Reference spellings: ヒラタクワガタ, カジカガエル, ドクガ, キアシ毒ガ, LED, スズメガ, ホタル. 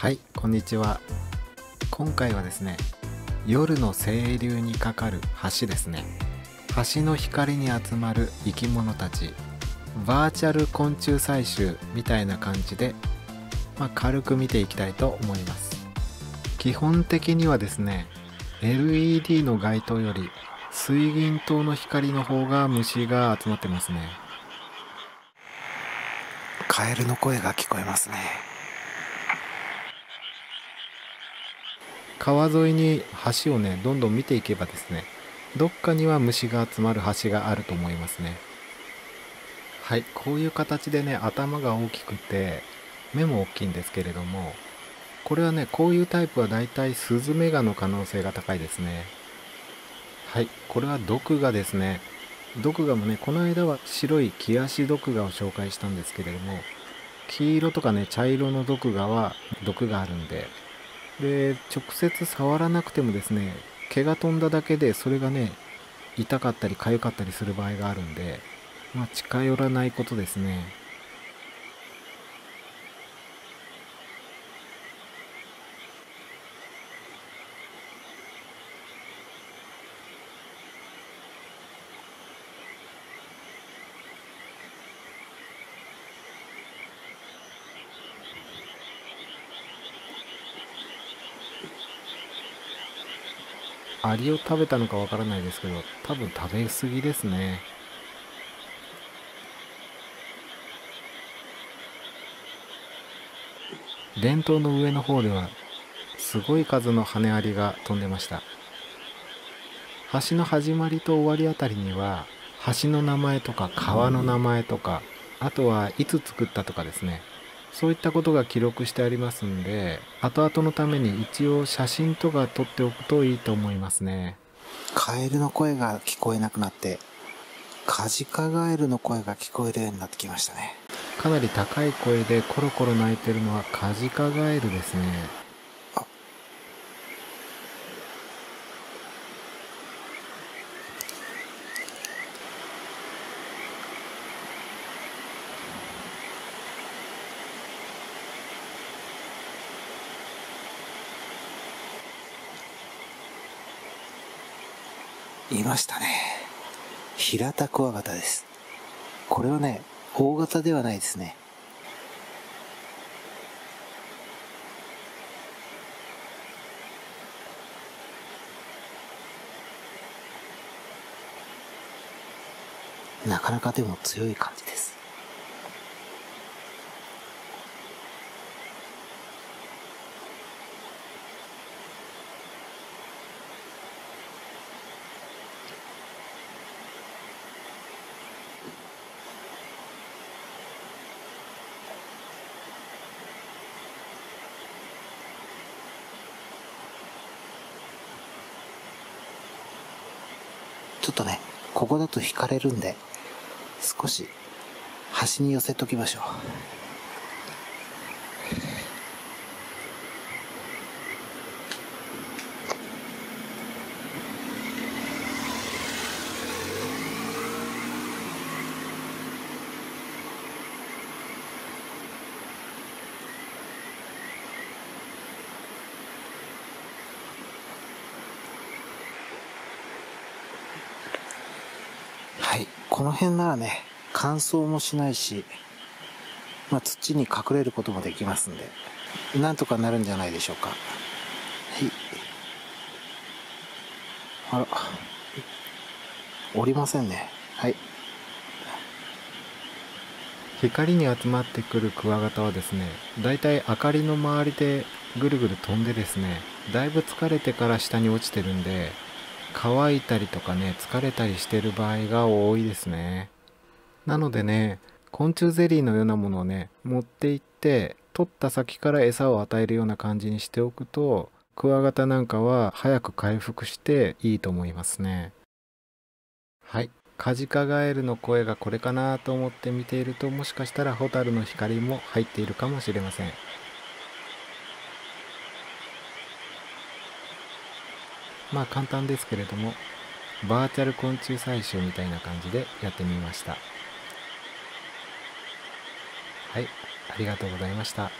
はい、こんにちは。今回はですね、夜の清流に架かる橋ですね。橋の光に集まる生き物たち、バーチャル昆虫採集みたいな感じで、軽く見ていきたいと思います。基本的にはですね、LED の街灯より水銀灯の光の方が虫が集まってますね。カエルの声が聞こえますね。川沿いに橋をね、どんどん見ていけばですね、どっかには虫が集まる橋があると思いますね。はい、こういう形でね、頭が大きくて目も大きいんですけれども、これはね、こういうタイプはだいたいスズメガの可能性が高いですね。はい、これは毒ガですね。毒ガもね、この間は白いキアシ毒ガを紹介したんですけれども、黄色とかね、茶色の毒ガは毒があるんで、直接触らなくてもですね、毛が飛んだだけでそれがね、痛かったり痒かったりする場合があるんで、近寄らないことですね。アリを食べたのかわからないですけど、多分食べ過ぎですね。電灯の上の方ではすごい数の羽アリが飛んでました。橋の始まりと終わりあたりには、橋の名前とか川の名前とか、あとはいつ作ったとかですね、そういったことが記録してありますんで、後々のために一応写真とか撮っておくといいと思いますね。カエルの声が聞こえなくなって、カジカガエルの声が聞こえるようになってきましたね。かなり高い声でコロコロ鳴いてるのはカジカガエルですね。いましたね。平田クワガタです。これはね、大型ではないですね。なかなかでも強い感じです。ちょっとね、ここだと引かれるんで、少し端に寄せときましょう。はい、この辺ならね、乾燥もしないし、土に隠れることもできますんで、なんとかなるんじゃないでしょうか。はい。あら、降りませんね。はい。光に集まってくるクワガタはですね、だいたい明かりの周りでぐるぐる飛んでですね、だいぶ疲れてから下に落ちてるんで、乾いたりとかね、疲れたりしてる場合が多いですね。なのでね、昆虫ゼリーのようなものをね、持って行って取った先から餌を与えるような感じにしておくと、クワガタなんかは早く回復していいと思いますね。はい、カジカガエルの声がこれかなと思って見ていると、もしかしたらホタルの光も入っているかもしれません。簡単ですけれども、バーチャル昆虫採集みたいな感じでやってみました。はい、ありがとうございました。